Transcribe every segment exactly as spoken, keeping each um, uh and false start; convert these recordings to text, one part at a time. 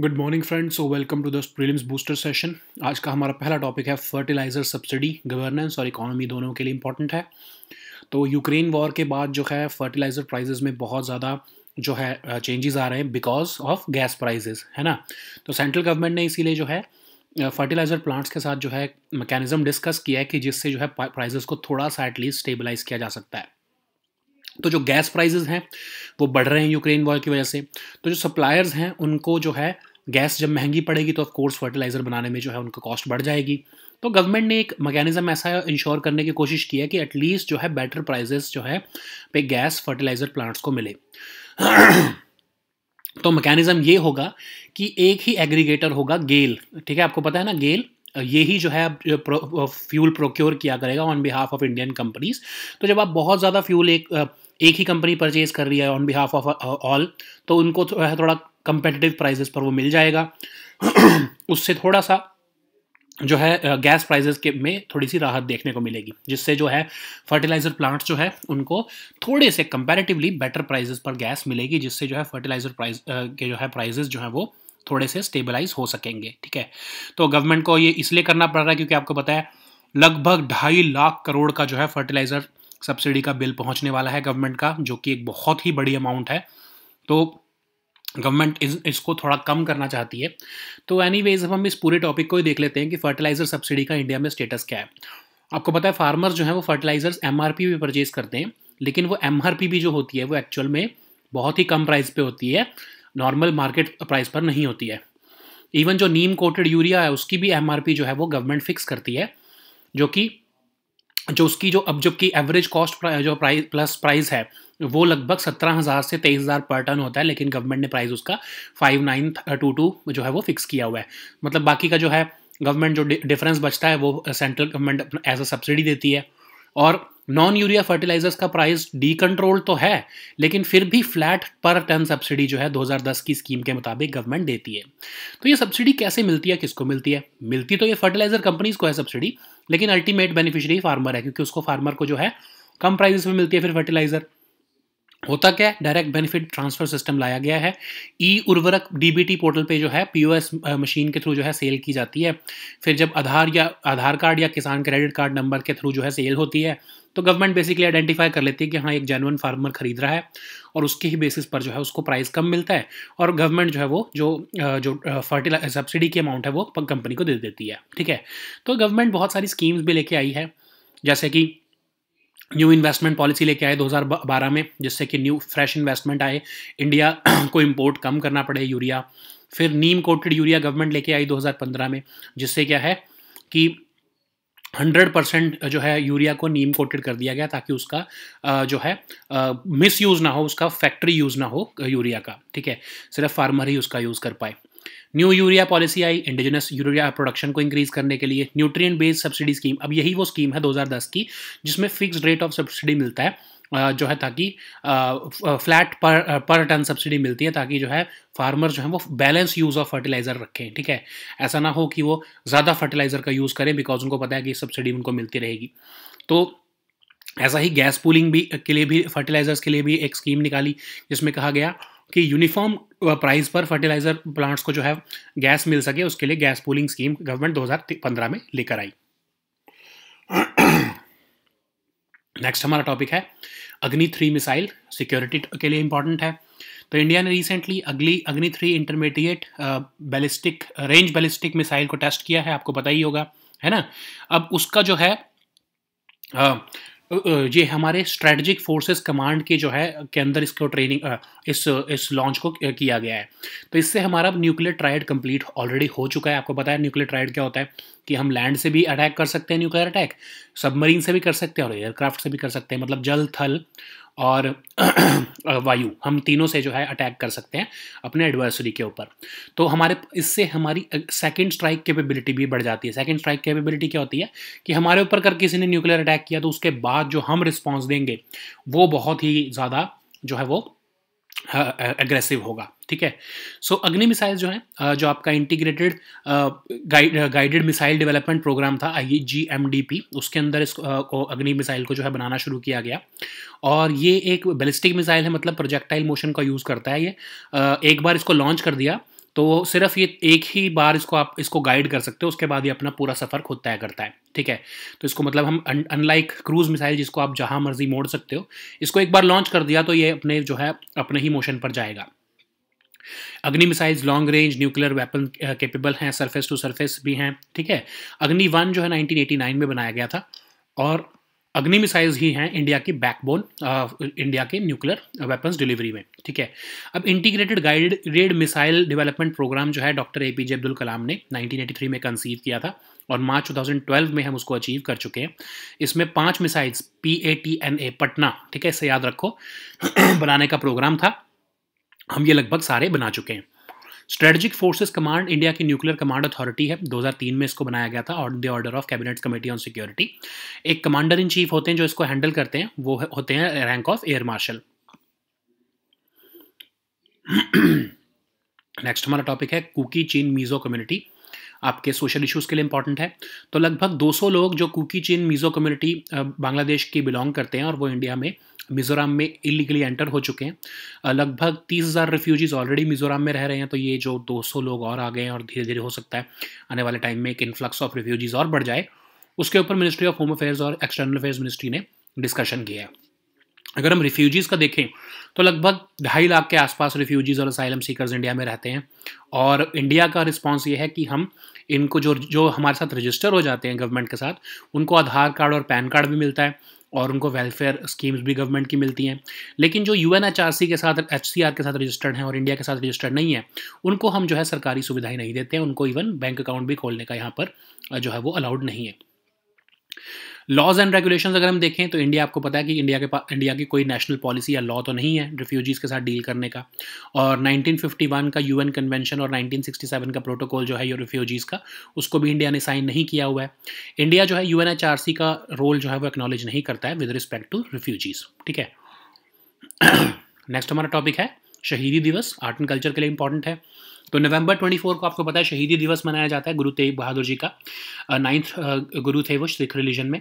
Good morning friends, so welcome to the prelims booster session. आज का हमारा पहला टॉपिक है फर्टिलाइज़र सब्सिडी, गवर्नेंस और इकोनॉमी दोनों के लिए इंपॉर्टेंट है। तो यूक्रेन वॉर के बाद जो है फर्टिलाइज़र प्राइजेज़ में बहुत ज़्यादा जो है चेंजेस आ रहे हैं बिकॉज ऑफ गैस प्राइजेज़, है ना। तो सेंट्रल गवर्नमेंट ने इसीलिए जो है फर्टिलाइज़र प्लांट्स के साथ जो है मैकेनिज़्म डिस्कस किया है कि जिससे जो है प्राइजेज़ को थोड़ा सा एटलीस्ट स्टेबलाइज किया जा सकता है। तो जो गैस प्राइजेज़ हैं वो बढ़ रहे हैं यूक्रेन वॉर की वजह से, तो जो सप्लायर्स हैं उनको जो है गैस जब महंगी पड़ेगी तो ऑफ कोर्स फर्टिलाइज़र बनाने में जो है उनका कॉस्ट बढ़ जाएगी। तो गवर्नमेंट ने एक मैकेनिज़्म ऐसा इंश्योर करने की कोशिश की है कि एटलीस्ट जो है बेटर प्राइजेस जो है पे गैस फर्टिलाइज़र प्लांट्स को मिले। तो मैकेनिज़्म ये होगा कि एक ही एग्रीगेटर होगा, गेल, ठीक है, आपको पता है ना, गेल यही जो है प्रो, फ्यूल प्रोक्योर किया करेगा on behalf of Indian companies. तो जब आप बहुत ज़्यादा फ्यूल एक एक ही कंपनी परचेज कर रही है ऑन बिहाफ ऑफ ऑल, तो उनको थोड़ा थोड़ा कंपेटिटिव प्राइजेस पर वो मिल जाएगा। उससे थोड़ा सा जो है गैस प्राइजेस के में थोड़ी सी राहत देखने को मिलेगी, जिससे जो है फर्टिलाइज़र प्लांट्स जो है उनको थोड़े से कंपैरेटिवली बेटर प्राइजेस पर गैस मिलेगी, जिससे जो है फर्टिलाइज़र प्राइज के जो है प्राइजेस जो है वो थोड़े से स्टेबलाइज हो सकेंगे, ठीक है। तो गवर्नमेंट को ये इसलिए करना पड़ रहा है क्योंकि आपको पता है लगभग ढाई लाख करोड़ का जो है फर्टिलाइज़र सब्सिडी का बिल पहुंचने वाला है गवर्नमेंट का, जो कि एक बहुत ही बड़ी अमाउंट है। तो गवर्नमेंट इस, इसको थोड़ा कम करना चाहती है। तो एनीवेज अब हम इस पूरे टॉपिक को ही देख लेते हैं कि फर्टिलाइज़र सब्सिडी का इंडिया में स्टेटस क्या है। आपको पता है फार्मर्स जो है वो फर्टिलाइज़र्स एमआरपी भी परचेज करते हैं, लेकिन वो एमआरपी भी जो होती है वो एक्चुअल में बहुत ही कम प्राइस पे होती है, नॉर्मल मार्केट प्राइस पर नहीं होती है। इवन जो नीम कोटेड यूरिया है उसकी भी एमआरपी जो है वो गवर्नमेंट फिक्स करती है, जो कि जो उसकी जो अब जबकि एवरेज कॉस्ट जो प्राइस प्लस प्राइस है वो लगभग सत्रह हज़ार से तेईस हज़ार पर टन होता है, लेकिन गवर्नमेंट ने प्राइस उसका फाइव नाइन टू टू जो है वो फिक्स किया हुआ है। मतलब बाकी का जो है गवर्नमेंट जो डिफरेंस बचता है वो central government as a subsidy देती है। और नॉन यूरिया फर्टिलाइजर्स का प्राइस डी कंट्रोल तो है, लेकिन फिर भी फ्लैट पर टन सब्सिडी जो है दो हज़ार दस की स्कीम के मुताबिक गवर्नमेंट देती है। तो ये सब्सिडी कैसे मिलती है, किसको मिलती है? मिलती तो ये फर्टिलाइजर कंपनीज को है सब्सिडी, लेकिन अल्टीमेट बेनिफिशियरी फार्मर है, क्योंकि उसको फार्मर को जो है कम प्राइजेस में मिलती है। फिर फर्टिलाइजर होता क्या है, डायरेक्ट बेनिफिट ट्रांसफर सिस्टम लाया गया है। ई उर्वरक डीबीटी पोर्टल पे जो है पीओएस मशीन के थ्रू जो है सेल की जाती है। फिर जब आधार या आधार कार्ड या किसान क्रेडिट कार्ड नंबर के थ्रू जो है सेल होती है, तो गवर्नमेंट बेसिकली आइडेंटिफाई कर लेती है कि हाँ एक जेन्युइन फार्मर खरीद रहा है, और उसके ही बेसिस पर जो है उसको प्राइस कम मिलता है, और गवर्नमेंट जो है वो जो जो फर्टिलाइजर सब्सिडी की अमाउंट है वो कंपनी को दे देती है, ठीक है। तो गवर्नमेंट बहुत सारी स्कीम्स भी लेके आई है, जैसे कि न्यू इन्वेस्टमेंट पॉलिसी लेके आए दो हज़ार बारह में, जिससे कि न्यू फ्रेश इन्वेस्टमेंट आए, इंडिया को इंपोर्ट कम करना पड़े यूरिया। फिर नीम कोटेड यूरिया गवर्नमेंट लेके आई दो हज़ार पंद्रह में, जिससे क्या है कि हंड्रेड परसेंट जो है यूरिया को नीम कोटेड कर दिया गया, ताकि उसका जो है मिस यूज़ ना हो, उसका फैक्ट्री यूज़ ना हो यूरिया का, ठीक है, सिर्फ फार्मर ही उसका यूज़ कर पाए। न्यू यूरिया पॉलिसी आई इंडिजिनस यूरिया प्रोडक्शन को इंक्रीज़ करने के लिए। न्यूट्रिएंट बेस्ड सब्सिडी स्कीम, अब यही वो स्कीम है दो हज़ार दस की जिसमें फिक्स्ड रेट ऑफ सब्सिडी मिलता है जो है, ताकि फ्लैट पर पर टन सब्सिडी मिलती है, ताकि जो है फार्मर जो है वो बैलेंस यूज़ ऑफ फर्टिलाइज़र रखें, ठीक है। ऐसा ना हो कि वो ज़्यादा फर्टिलाइज़र का यूज़ करें, बिकॉज उनको पता है कि सब्सिडी उनको मिलती रहेगी। तो ऐसा ही गैस पूलिंग भी के लिए भी फर्टिलाइज़र्स के लिए भी एक स्कीम निकाली, जिसमें कहा गया कि यूनिफॉर्म प्राइस पर फर्टिलाइज़र प्लांट्स को जो है गैस मिल सके, उसके लिए गैस पूलिंग स्कीम गवर्नमेंट दो हज़ार पंद्रह में लेकर आई। नेक्स्ट हमारा टॉपिक है अग्नि थ्री मिसाइल, सिक्योरिटी के लिए इंपॉर्टेंट है। तो इंडिया ने रिसेंटली अगली Agni three intermediate ballistic range ballistic missile को टेस्ट किया है, आपको पता ही होगा, है ना। अब उसका जो है uh, ये हमारे स्ट्रेटेजिक फोर्सेस कमांड के जो है के अंदर इसको ट्रेनिंग इस इस लॉन्च को किया गया है। तो इससे हमारा न्यूक्लियर ट्रायड कंप्लीट ऑलरेडी हो चुका है। आपको पता है न्यूक्लियर ट्रायड क्या होता है कि हम लैंड से भी अटैक कर सकते हैं, न्यूक्लियर अटैक सबमरीन से भी कर सकते हैं और एयरक्राफ्ट से भी कर सकते हैं, मतलब जल, थल और वायु, हम तीनों से जो है अटैक कर सकते हैं अपने एडवर्सरी के ऊपर। तो हमारे इससे हमारी सेकंड स्ट्राइक कैपेबिलिटी भी बढ़ जाती है। सेकंड स्ट्राइक कैपेबिलिटी क्या होती है कि हमारे ऊपर कर किसी ने न्यूक्लियर अटैक किया तो उसके बाद जो हम रिस्पॉन्स देंगे वो बहुत ही ज़्यादा जो है वो एग्रेसिव होगा, ठीक है। सो अग्नि मिसाइल जो है जो आपका integrated guided missile development programme था I G M D P, उसके अंदर इस को अग्नि मिसाइल को जो है बनाना शुरू किया गया। और ये एक बैलिस्टिक मिसाइल है, मतलब प्रोजेक्टाइल मोशन का यूज़ करता है ये। एक बार इसको लॉन्च कर दिया तो सिर्फ ये एक ही बार इसको आप इसको गाइड कर सकते हो, उसके बाद ये अपना पूरा सफ़र खुद तय करता है, ठीक है। तो इसको मतलब हम अनलाइक क्रूज़ मिसाइल जिसको आप जहाँ मर्जी मोड़ सकते हो, इसको एक बार लॉन्च कर दिया तो ये अपने जो है अपने ही मोशन पर जाएगा। Agni missiles long range nuclear weapon capable हैं, सरफेस टू सरफेस भी हैं, ठीक है। अग्नि वन जो है नाइनटीन एटी नाइन में बनाया गया था और अग्नि मिसाइल्स ही हैं इंडिया की बैकबोन, इंडिया के न्यूक्लियर वेपन्स डिलीवरी में, ठीक है। अब integrated guided missile development programme जो है doctor A P J Abdul Kalam ने नाइनटीन एटी थ्री में कंसीव किया था और मार्च टू थाउजेंड ट्वेल्व में हम उसको अचीव कर चुके हैं। इसमें पांच missiles P A T N A Patna, ठीक है, इसे याद रखो, बनाने का प्रोग्राम था। हम ये लगभग सारे बना चुके हैं। स्ट्रेटेजिक फोर्सेस कमांड इंडिया की न्यूक्लियर कमांड अथॉरिटी है, दो हज़ार तीन में इसको बनाया गया था और the order of cabinet committee on security. एक कमांडर इन चीफ होते हैं जो इसको हैंडल करते हैं, वो होते हैं rank of air marshal. Next हमारा टॉपिक है कुकी चीन मीजो कम्युनिटी, आपके सोशल इश्यूज़ के लिए इंपॉर्टेंट है। तो लगभग दो सौ लोग जो कुकी चीन मीजो कम्युनिटी बांग्लादेश की बिलोंग करते हैं और वो इंडिया में मिज़ोरम में इलीगली एंटर हो चुके हैं। लगभग तीस हज़ार रिफ्यूजीज़ ऑलरेडी मिज़ोरम में रह रहे हैं, तो ये जो दो सौ लोग और आ गए हैं और धीरे धीरे हो सकता है आने वाले टाइम में एक इन्फ्लक्स ऑफ रिफ्यूजीज़ और बढ़ जाए, उसके ऊपर मिनिस्ट्री ऑफ होम अफेयर्स और एक्सटर्नल अफेयर्स मिनिस्ट्री ने डिस्कशन किया है। अगर हम रिफ्यूजीज़ का देखें तो लगभग ढाई लाख के आसपास रिफ्यूजीज़ और असाइलम सीकर्स इंडिया में रहते हैं और इंडिया का रिस्पॉन्स ये है कि हम इनको जो जो हमारे साथ रजिस्टर हो जाते हैं गवर्नमेंट के साथ, उनको आधार कार्ड और पैन कार्ड भी मिलता है और उनको वेलफेयर स्कीम्स भी गवर्नमेंट की मिलती हैं। लेकिन जो यूएनएचआरसी के साथ, एचसीआर के साथ रजिस्टर्ड हैं और इंडिया के साथ रजिस्टर्ड नहीं है, उनको हम जो है सरकारी सुविधाएं नहीं देते हैं, उनको इवन बैंक अकाउंट भी खोलने का यहाँ पर जो है वो अलाउड नहीं है। लॉज एंड रेगुलेशंस अगर हम देखें तो इंडिया, आपको पता है कि इंडिया के पास इंडिया की कोई नेशनल पॉलिसी या लॉ तो नहीं है रिफ्यूजीज़ के साथ डील करने का, और नाइनटीन फिफ्टी वन का यूएन कन्वेंशन और नाइनटीन सिक्सटी सेवन का प्रोटोकॉल जो है ये रिफ्यूजीज़ का, उसको भी इंडिया ने साइन नहीं किया हुआ है। इंडिया जो है यूएनएचआरसी का रोल जो है वो एक्नॉलेज नहीं करता है विद रिस्पेक्ट टू रिफ्यूजीज़, ठीक है। नेक्स्ट हमारा टॉपिक है शहीदी दिवस, आर्ट एंड कल्चर के लिए इंपॉर्टेंट है। तो नवंबर चौबीस को आपको पता है शहीदी दिवस मनाया जाता है गुरु तेग बहादुर जी का। नाइन्थ गुरु थे वो सिख रिलीजन में,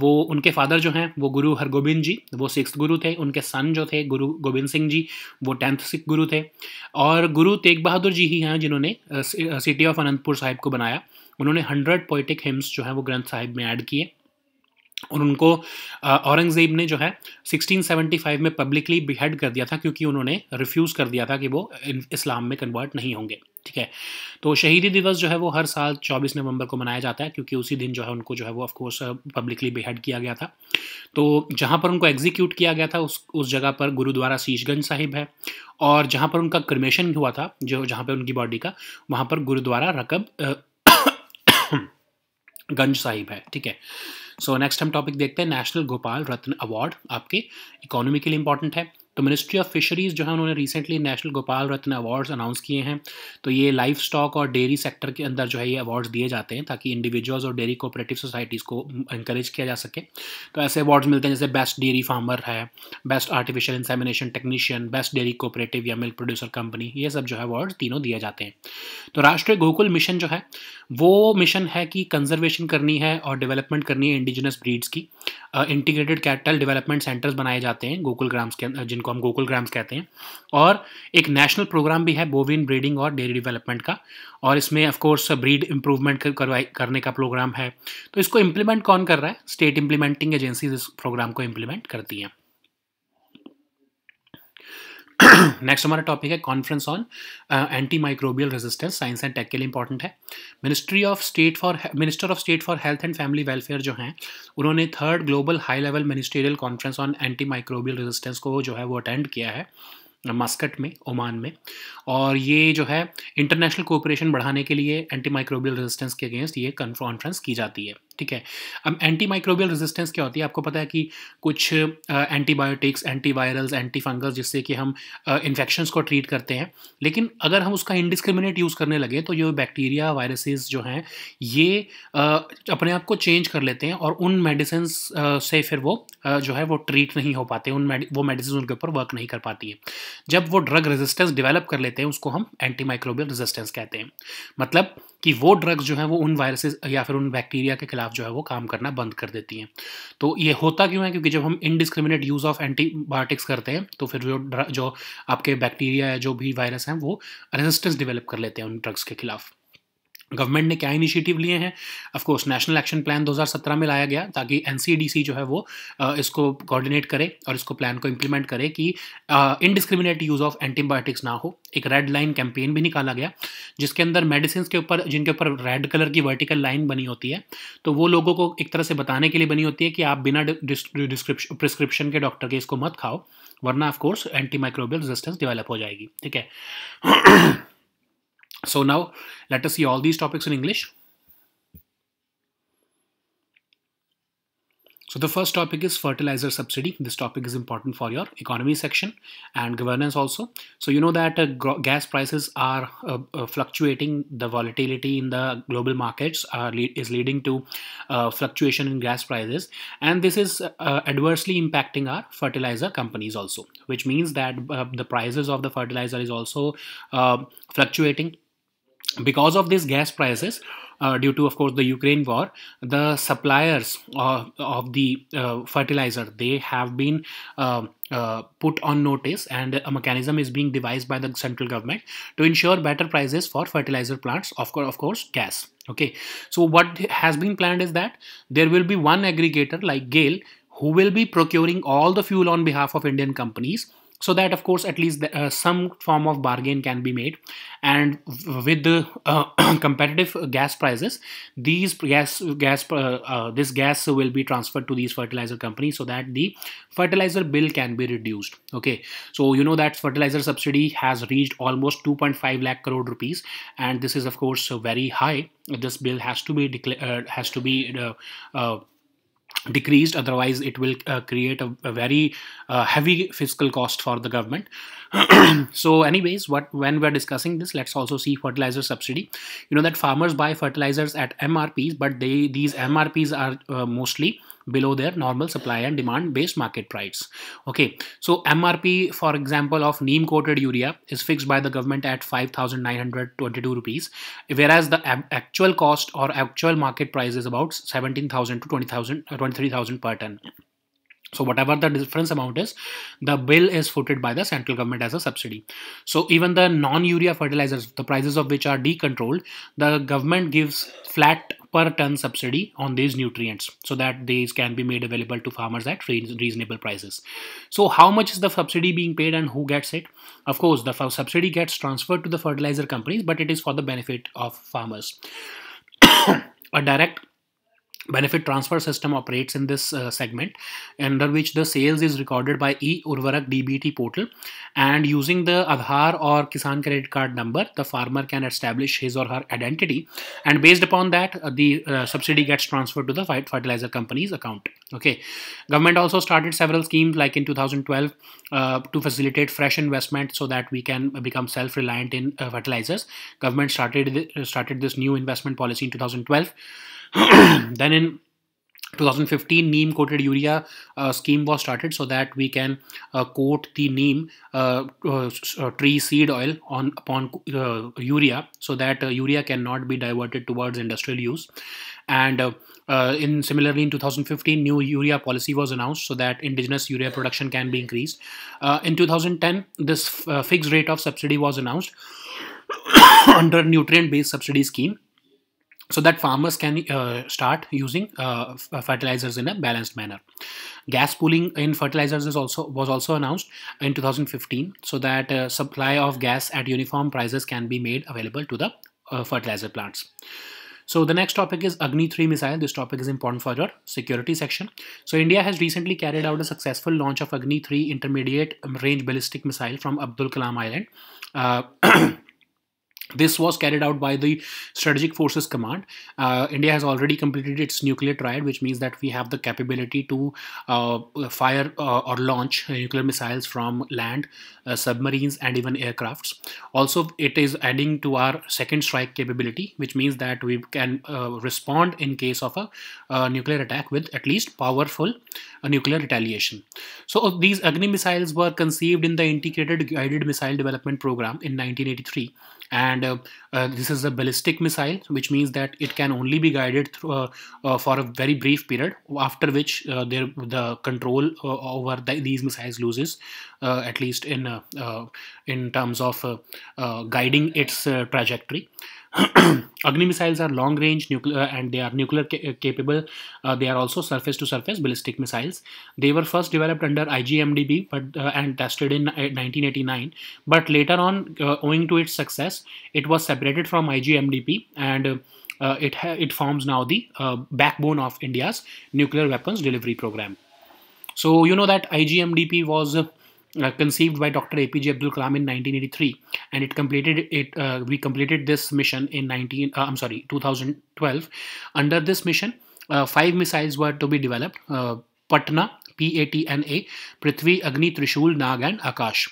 वो उनके फादर जो हैं वो गुरु हरगोबिंद जी वो सिक्स्थ गुरु थे, उनके सन जो थे गुरु गोबिंद सिंह जी वो टेंथ सिख गुरु थे, और गुरु तेग बहादुर जी ही हैं जिन्होंने सिटी ऑफ अनंतपुर साहिब को बनाया। उन्होंने हंड्रेड पोइटिक हिम्स जो हैं वो ग्रंथ साहिब में ऐड किए और उनको औरंगज़ेब ने जो है सिक्सटीन सेवेंटी फाइव में पब्लिकली बिहेड कर दिया था क्योंकि उन्होंने रिफ्यूज़ कर दिया था कि वो इस्लाम में कन्वर्ट नहीं होंगे, ठीक है। तो शहीदी दिवस जो है वो हर साल चौबीस नवंबर को मनाया जाता है क्योंकि उसी दिन जो है उनको जो है वो ऑफ कोर्स पब्लिकली बेहड किया गया था। तो जहाँ पर उनको एग्जीक्यूट किया गया था उस उस जगह पर गुरुद्वारा शीश गंज साहिब है, और जहाँ पर उनका क्रिमेशन हुआ था, जो जहाँ पर उनकी बॉडी का, वहाँ पर गुरुद्वारा रकब गंज साहिब है, ठीक है। सो नेक्स्ट हम टॉपिक देखते हैं नेशनल गोपाल रत्न अवार्ड, आपके इकोनॉमी के लिए इंपॉर्टेंट है। तो मिनिस्ट्री ऑफ फिशरीज़ जो है उन्होंने recently national Gopal Ratna awards announce किए हैं। तो ये लाइफ स्टॉक और डेयरी सेक्टर के अंदर जो है ये अवार्ड्स दिए जाते हैं ताकि इंडिविजुअल्स और डेयरी कोऑपरेटिव सोसाइटीज़ को इंकरेज किया जा सके। तो ऐसे अवार्ड्स मिलते हैं जैसे बेस्ट डेयरी फार्मर है, best artificial insemination technician, best dairy cooperative या मिल्क प्रोड्यूसर कंपनी, ये सब जो है अवार्ड तीनों दिए जाते हैं। तो राष्ट्रीय गोकुल मिशन जो है वो मिशन है कि कंजर्वेशन करनी है और डेवलपमेंट करनी है इंडिजिनस ब्रीड्स की। इंटीग्रेटेड कैटल डेवलपमेंट सेंटर्स बनाए जाते हैं गोकुलग्राम्स के अंदर, जिनको हम गोकुलग्राम्स कहते हैं, और एक नेशनल प्रोग्राम भी है बोविन ब्रीडिंग और डेयरी डेवलपमेंट का, और इसमें ऑफ कोर्स ब्रीड इंप्रूवमेंट करवाई करने का प्रोग्राम है। तो इसको इम्प्लीमेंट कौन कर रहा है? स्टेट इम्प्लीमेंटिंग एजेंसीज इस प्रोग्राम को इम्प्लीमेंट करती हैं। नेक्स्ट हमारा टॉपिक है conference on anti microbial resistance, science and tech के लिए इंपॉर्टेंट है। Ministry of state for minister of state for health and family welfare जो हैं उन्होंने third global high level ministerial conference on anti microbial resistance को जो है वो अटेंड किया है मस्कट में, ओमान में, और ये जो है इंटरनेशनल कोऑपरेशन बढ़ाने के लिए एंटी माइक्रोबियल रेजिस्टेंस के अगेंस्ट ये कॉन्फ्रेंस की जाती है, ठीक है। अब एंटी माइक्रोबियल रेजिस्टेंस क्या होती है? आपको पता है कि कुछ एंटीबायोटिक्स, एंटीवायरल्स, एंटी फंगस जिससे कि हम इन्फेक्शंस को ट्रीट करते हैं, लेकिन अगर हम उसका इनडिस्क्रिमिनेट यूज़ करने लगे तो ये बैक्टीरिया, वायरसेस जो हैं ये uh, अपने आप को चेंज कर लेते हैं और उन मेडिसिन uh, से फिर वो uh, जो है वो ट्रीट नहीं हो पाते, उन मेडि वो मेडिसिन उनके ऊपर वर्क नहीं कर पाती है। जब वो ड्रग रेजिस्टेंस डेवलप कर लेते हैं उसको हम एंटी माइक्रोबियल रेजिस्टेंस कहते हैं, मतलब कि वो ड्रग्स जो हैं वो उन वायरसेस या फिर उन बैक्टीरिया के खिलाफ खिलाफ जो है वो काम करना बंद कर देती हैं। तो ये होता क्यों है, क्योंकि जब हम इनडिस्क्रिमिनेट यूज़ ऑफ एंटीबायोटिक्स करते हैं तो फिर जो जो आपके बैक्टीरिया या जो भी वायरस हैं वो रेजिस्टेंस डिवेलप कर लेते हैं उन ड्रग्स के खिलाफ। गवर्नमेंट ने क्या इनिशिएटिव लिए हैं, ऑफकोर्स नेशनल एक्शन प्लान दो हज़ार सत्रह में लाया गया ताकि एनसीडीसी जो है वो इसको कोऑर्डिनेट करे और इसको प्लान को इम्प्लीमेंट करे कि इनडिस्क्रिमिनेट यूज़ ऑफ एंटीबायोटिक्स ना हो। एक रेड लाइन कैंपेन भी निकाला गया जिसके अंदर मेडिसिन के ऊपर जिनके ऊपर रेड कलर की वर्टिकल लाइन बनी होती है तो वो लोगों को एक तरह से बताने के लिए बनी होती है कि आप बिना प्रिस्क्रिप्शन के डॉक्टर के इसको मत खाओ वरना of course anti microbial resistance develop हो जाएगी। ठीक है, so now let us see all these topics in English. So the first topic is fertilizer subsidy. This topic is important for your economy section and governance also. So you know that uh, gas prices are uh, uh, fluctuating. The volatility in the global markets are le is leading to uh, fluctuation in gas prices, and this is uh, adversely impacting our fertilizer companies also, which means that uh, the prices of the fertilizer is also uh, fluctuating. Because of these gas prices, Uh, due to of course the Ukraine war, the suppliers of, of the uh, fertilizer, they have been uh, uh, put on notice, and a mechanism is being devised by the central government to ensure better prices for fertilizer plants, of course of course gas. Okay, so what has been planned is that there will be one aggregator like GAIL who will be procuring all the fuel on behalf of Indian companies, so that of course at least the, uh, some form of bargain can be made, and with the uh, competitive gas prices, these gas gas uh, uh, this gas will be transferred to these fertilizer companies so that the fertilizer bill can be reduced. Okay, so you know that fertilizer subsidy has reached almost two point five lakh crore rupees, and this is of course very high. This bill has to be uh, has to be uh, uh, decreased, otherwise it will uh, create a, a very uh, heavy fiscal cost for the government. So anyways, what when we're discussing this, let's also see fertilizer subsidy. You know that farmers buy fertilizers at M R Ps, but they these M R Ps are uh, mostly below their normal supply and demand based market price. Okay, so M R P for example of neem coated urea is fixed by the government at five thousand nine hundred twenty-two rupees, whereas the actual cost or actual market price is about seventeen thousand to twenty thousand, twenty-three thousand per ton. So whatever the difference amount is, the bill is footed by the central government as a subsidy. So even the non-urea fertilizers, the prices of which are decontrolled, the government gives flat per ton subsidy on these nutrients so that these can be made available to farmers at reasonable prices. So how much is the subsidy being paid and who gets it? Of course, the subsidy gets transferred to the fertilizer companies, but it is for the benefit of farmers. A direct benefit transfer system operates in this uh, segment, under which the sales is recorded by e-Urvarak D B T portal, and using the Aadhaar or Kisan Credit Card number, the farmer can establish his or her identity, and based upon that uh, the uh, subsidy gets transferred to the fertilizer company's account. Okay, government also started several schemes like in two thousand twelve uh, to facilitate fresh investment so that we can become self-reliant in uh, fertilizers. Government started th started this new investment policy in two thousand twelve. Then in twenty fifteen, neem coated urea uh, scheme was started so that we can uh, coat the neem uh, uh, tree seed oil on upon uh, urea so that uh, urea cannot be diverted towards industrial use. And uh, uh, in similarly in two thousand fifteen, new urea policy was announced so that indigenous urea production can be increased. Uh, in two thousand ten, this uh, fixed rate of subsidy was announced under nutrient based subsidy scheme, so that farmers can uh, start using uh, fertilizers in a balanced manner. Gas pooling in fertilizers is also was also announced in two thousand fifteen, so that uh, supply of gas at uniform prices can be made available to the uh, fertilizer plants. So the next topic is Agni three missile. This topic is important for your security section. So India has recently carried out a successful launch of Agni three intermediate range ballistic missile from Abdul Kalam Island. Uh, This was carried out by the Strategic Forces Command. Uh, India has already completed its nuclear triad, which means that we have the capability to uh, fire uh, or launch nuclear missiles from land, uh, submarines, and even aircrafts. Also, it is adding to our second strike capability, which means that we can uh, respond in case of a uh, nuclear attack with at least powerful uh, nuclear retaliation. So these Agni missiles were conceived in the Integrated Guided Missile Development Program in nineteen eighty-three, and uh, uh, this is a ballistic missile, which means that it can only be guided through, uh, uh, for a very brief period, after which uh, there, the control uh, over the, these missiles loses, uh, at least in uh, uh, in terms of uh, uh, guiding its uh, trajectory. Agni missiles are long-range nuclear, and they are nuclear ca capable. Uh, they are also surface-to-surface ballistic missiles. They were first developed under I G M D P, but uh, and tested in nineteen eighty-nine. But later on, uh, owing to its success, it was separated from I G M D P, and uh, uh, it ha it forms now the uh, backbone of India's nuclear weapons delivery program. So you know that I G M D P was Uh, Uh, conceived by Doctor A P J Abdul Kalam in nineteen eighty-three, and it completed it. Uh, we completed this mission in nineteen. Uh, I'm sorry, twenty twelve. Under this mission, uh, five missiles were to be developed: uh, Patna, P A T N A, Prithvi, Agni, Trishul, Nag, and Akash.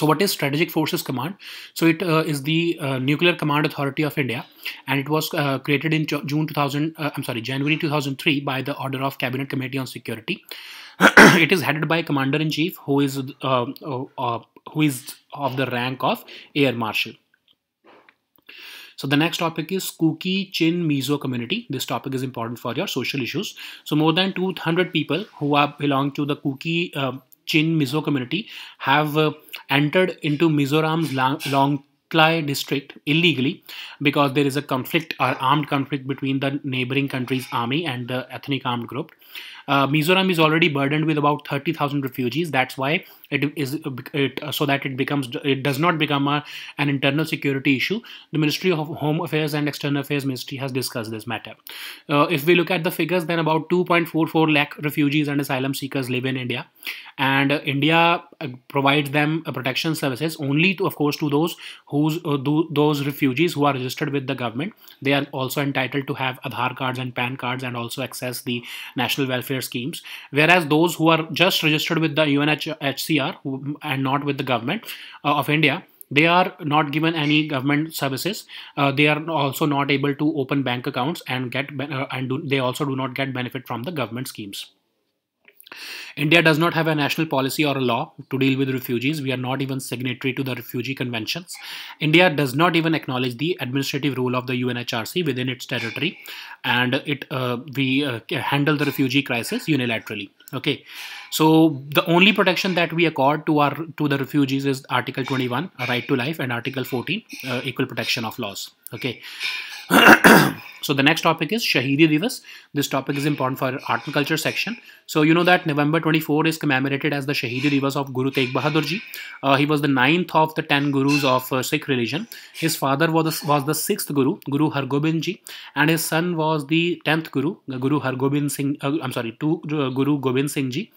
So, what is Strategic Forces Command? So, it uh, is the uh, Nuclear Command Authority of India, and it was uh, created in June two thousand. Uh, I'm sorry, January two thousand three by the order of Cabinet Committee on Security. It is headed by Commander in Chief, who is uh, uh, uh, who is of the rank of Air Marshal. So the next topic is Kuki Chin Mizo community. This topic is important for your social issues. So more than two hundred people who are belong to the Kuki Uh, Chin Mizo community have uh, entered into Mizoram's Lang Longklai district illegally, because there is a conflict or armed conflict between the neighboring country's army and the ethnic armed group. Uh, Mizoram is already burdened with about thirty thousand refugees. That's why it is it, so that it becomes it does not become a, an internal security issue. The Ministry of Home Affairs and External Affairs Ministry has discussed this matter. Uh, if we look at the figures, then about two point four four lakh refugees and asylum seekers live in India, and uh, India uh, provides them uh, protection services only to, of course, to those whose uh, do, those refugees who are registered with the government. They are also entitled to have Aadhaar cards and P A N cards, and also access the national welfare schemes, whereas those who are just registered with the U N H C R and not with the government uh, of India, they are not given any government services. Uh, they are also not able to open bank accounts and get uh, and do, they also do not get benefit from the government schemes. India does not have a national policy or a law to deal with refugees. We are not even signatory to the refugee conventions. India does not even acknowledge the administrative role of the U N H C R within its territory, and it uh, we uh, handle the refugee crisis unilaterally. Okay, so the only protection that we accord to our to the refugees is Article twenty-one, a right to life, and Article fourteen, uh, equal protection of laws. Okay. So the next topic is Shahidi Divas. This topic is important for art and culture section. So you know that November twenty-fourth is commemorated as the Shahidi Divas of Guru Tegh Bahadur Ji. Uh, he was the ninth of the ten gurus of uh, Sikh religion. His father was, was the sixth guru, Guru Hargobind Ji, and his son was the tenth guru, Guru Hargobind Singh. Uh, I'm sorry, two, uh, Guru Gobind Singh Ji.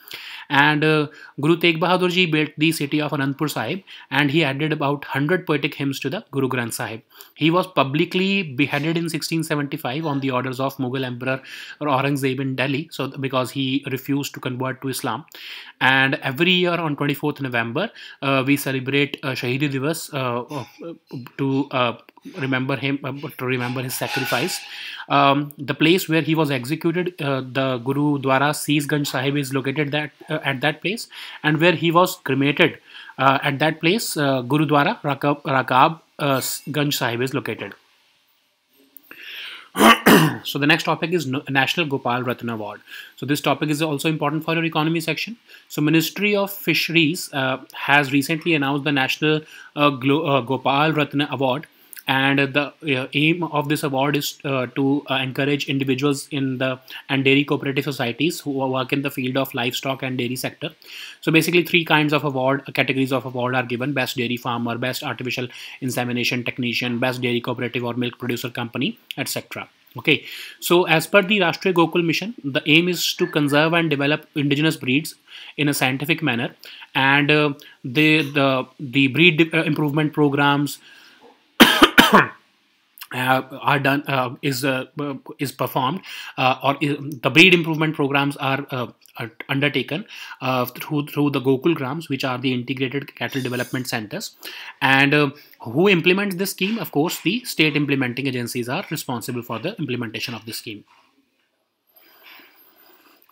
And uh, Guru Tegh Bahadur Ji built the city of Anandpur Sahib, and he added about one hundred poetic hymns to the Guru Granth Sahib. He was publicly beheaded in sixteen seventy-five on the orders of Mughal Emperor Aurangzeb in Delhi, so because he refused to convert to Islam. And every year on twenty-fourth November, uh, we celebrate uh, Shahidi Divas uh, to uh, remember him, uh, to remember his sacrifice. Um, the place where he was executed, uh, the Gurdwara Sis Ganj Sahib, is located that uh, at that place, and where he was cremated uh, at that place, uh, Gurdwara Rakab, Rakab uh, Ganj Sahib is located. So the next topic is National Gopal Ratna Award. So this topic is also important for your economy section. So Ministry of Fisheries uh, has recently announced the National uh, uh, Gopal Ratna Award, and the uh, aim of this award is uh, to uh, encourage individuals in the and dairy cooperative societies who work in the field of livestock and dairy sector. So basically three kinds of award categories of award are given: best dairy farmer, best artificial insemination technician, best dairy cooperative or milk producer company, etc. Okay, so as per the Rashtriya Gokul Mission, the aim is to conserve and develop indigenous breeds in a scientific manner, and uh, the the the breed improvement programs Uh, are done uh, is uh, is performed uh, or is, the breed improvement programs are, uh, are undertaken uh, through through the Gokulgrams, which are the integrated cattle development centers. And uh, who implements this scheme? Of course, the state implementing agencies are responsible for the implementation of this scheme.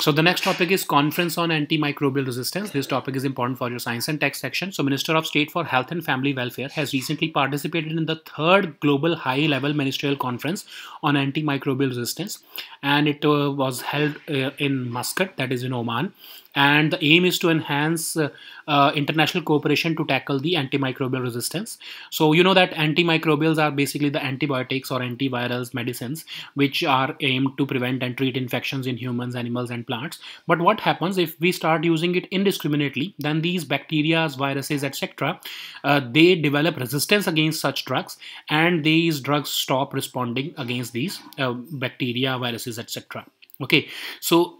So the next topic is Conference on Antimicrobial Resistance. This topic is important for your Science and Tech section. So Minister of State for Health and Family Welfare has recently participated in the third Global High-Level Ministerial Conference on Antimicrobial Resistance, and it uh, was held uh, in Muscat, that is in Oman. And the aim is to enhance uh, uh, international cooperation to tackle the antimicrobial resistance. So you know that antimicrobials are basically the antibiotics or antivirals medicines which are aimed to prevent and treat infections in humans, animals and plants. But what happens if we start using it indiscriminately? Then these bacteria, viruses, et cetera, uh, they develop resistance against such drugs, and these drugs stop responding against these uh, bacteria, viruses, et cetera. Okay, so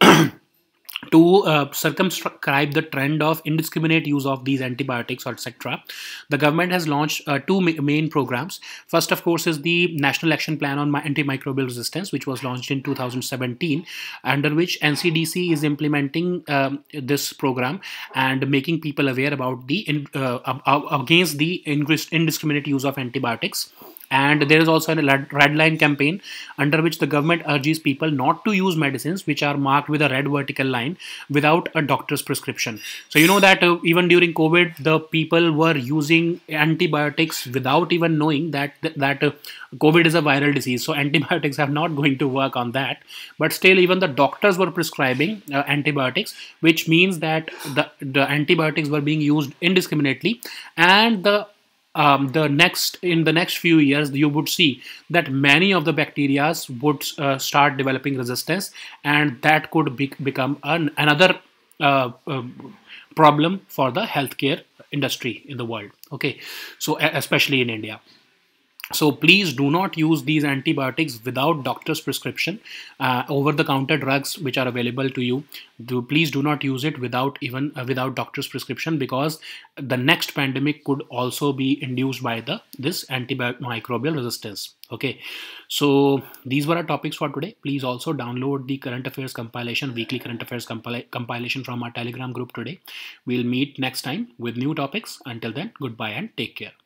to uh, circumscribe the trend of indiscriminate use of these antibiotics, et cetera, the government has launched uh, two ma main programs. First, of course, is the National Action Plan on Antimicrobial Resistance, which was launched in two thousand seventeen, under which N C D C is implementing um, this program and making people aware about the in, uh, against the indiscriminate use of antibiotics. And there is also a red line campaign under which the government urges people not to use medicines which are marked with a red vertical line without a doctor's prescription. So you know that uh, even during COVID, the people were using antibiotics without even knowing that that uh, COVID is a viral disease. So antibiotics are not going to work on that. But still, even the doctors were prescribing uh, antibiotics, which means that the, the antibiotics were being used indiscriminately. And the Um, the next in the next few years you would see that many of the bacteria would uh, start developing resistance, and that could be, become an, another uh, uh, problem for the healthcare industry in the world. Okay, so especially in India. So please do not use these antibiotics without doctor's prescription. Uh, over-the-counter drugs which are available to you, do, please do not use it without even uh, without doctor's prescription, because the next pandemic could also be induced by the this antimicrobial resistance. Okay, so these were our topics for today. Please also download the current affairs compilation, weekly current affairs compil compilation from our Telegram group today. We'll meet next time with new topics. Until then, goodbye and take care.